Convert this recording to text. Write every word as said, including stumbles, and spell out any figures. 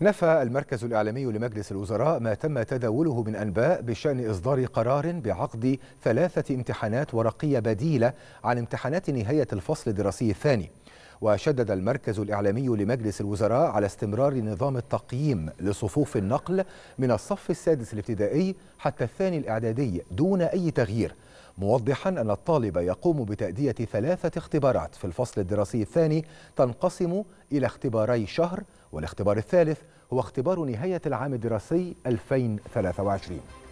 نفى المركز الإعلامي لمجلس الوزراء ما تم تداوله من أنباء بشأن إصدار قرار بعقد ثلاثة امتحانات ورقية بديلة عن امتحانات نهاية الفصل الدراسي الثاني. وشدد المركز الإعلامي لمجلس الوزراء على استمرار نظام التقييم لصفوف النقل من الصف السادس الابتدائي حتى الثاني الإعدادي دون أي تغيير، موضحا أن الطالب يقوم بتأدية ثلاثة اختبارات في الفصل الدراسي الثاني تنقسم إلى اختباري شهر، والاختبار الثالث هو اختبار نهاية العام الدراسي ألفين وثلاثة وعشرين.